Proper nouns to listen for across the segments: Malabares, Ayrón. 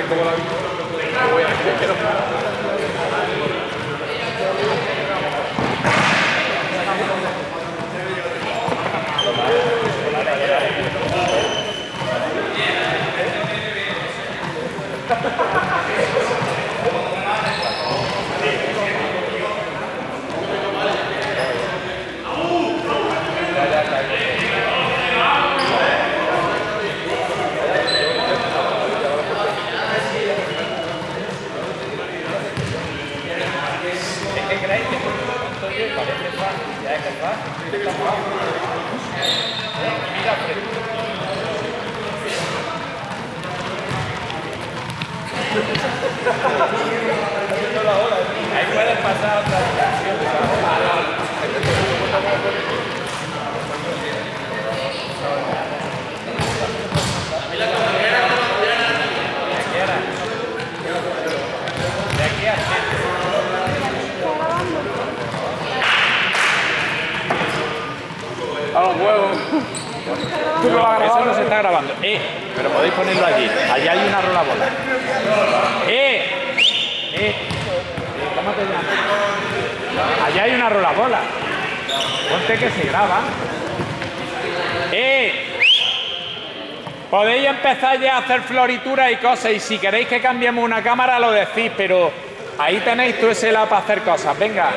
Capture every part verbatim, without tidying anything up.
gente como la vida. Ahí puede pasar otra situación. A mí la compañera no me podría dar la misma. De aquí a la gente. De aquí a la gente. A los huevos. Eso no se está grabando. Eh, pero podéis ponerlo allí. Allá hay una rola bola. Eh, eh. ¿Cómo te llamas? Allá hay una rola bola. Ponte que se graba. Eh. Podéis empezar ya a hacer florituras y cosas. Y si queréis que cambiemos una cámara lo decís, pero ahí tenéis tú ese lado para hacer cosas. Venga.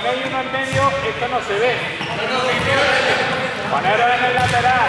Ponéis uno en medio, esto no se ve. Poneros en el lateral.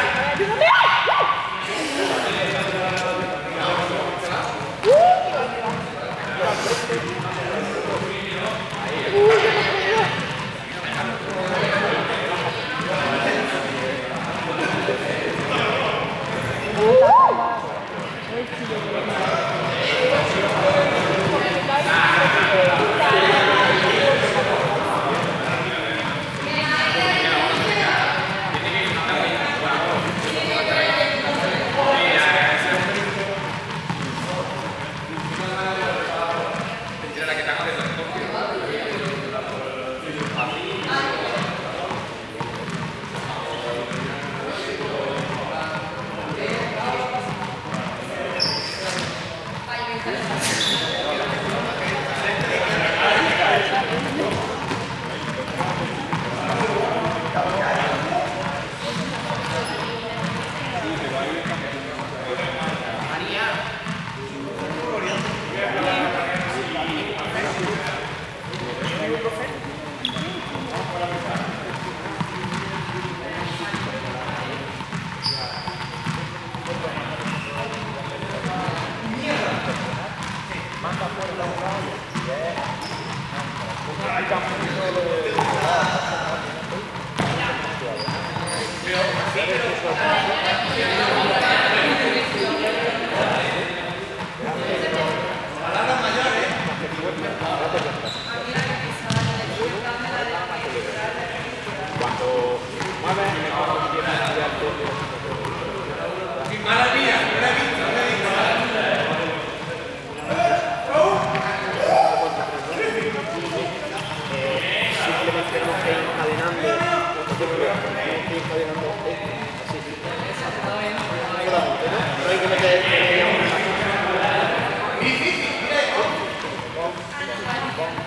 Thank you. Gracias.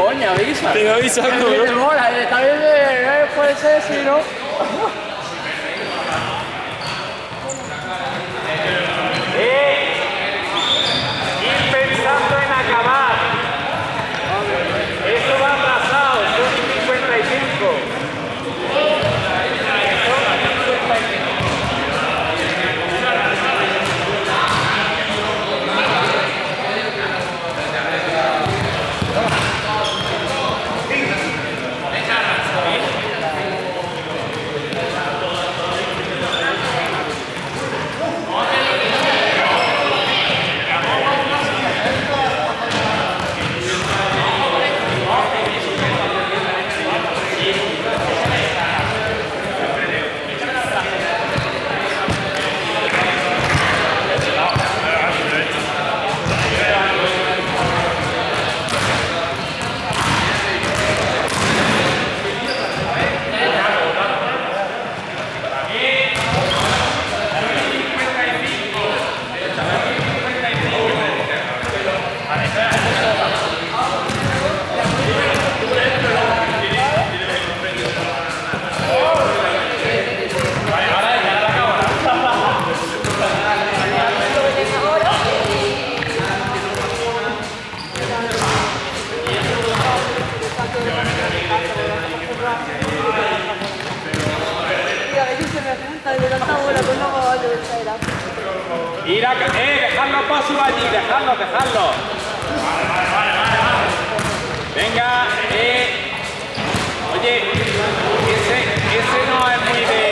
coña, avisa. Te avisando, bro. Te mola, está bien, eh, puede ser, si no. Ir a eh, dejadlo para su allí, dejadlo, dejadlo. Vale, vale, vale, vale. Venga, eh. Oye, ese, ese no es muy de.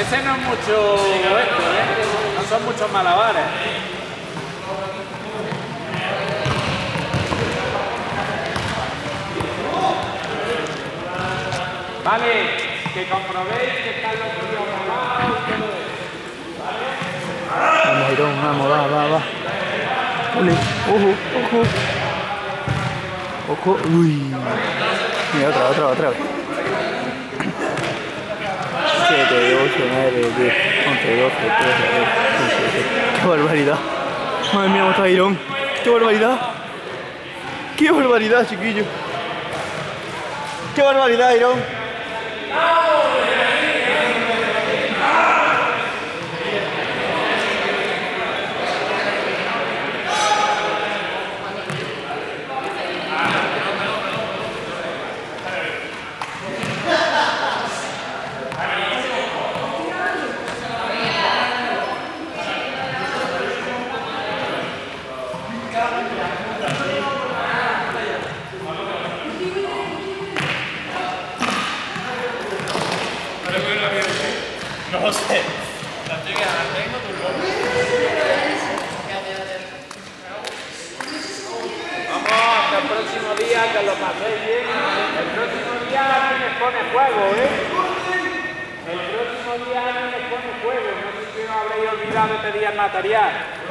Ese no es mucho esto, ¿eh? No son muchos malabares. Vale, que comprobéis que están los tuyos malabares. Vamos, Ayrón, vamos, va, va, va. Ole, ojo, ojo. Ojo, uy. Mira, otra, otra, otra. siete, ocho, nueve, diez, once, doce, trece, catorce. ¡Qué barbaridad! Madre mía, ¿cómo está Ayrón? ¡Qué barbaridad! ¡Qué barbaridad, chiquillo! ¡Qué barbaridad, Ayrón! No sé, la tengo tu vamos, que el próximo día que lo paséis bien. El próximo día alguien pone juego, ¿eh? El próximo día alguien pone juego. No sé si os habréis olvidado de pedir material.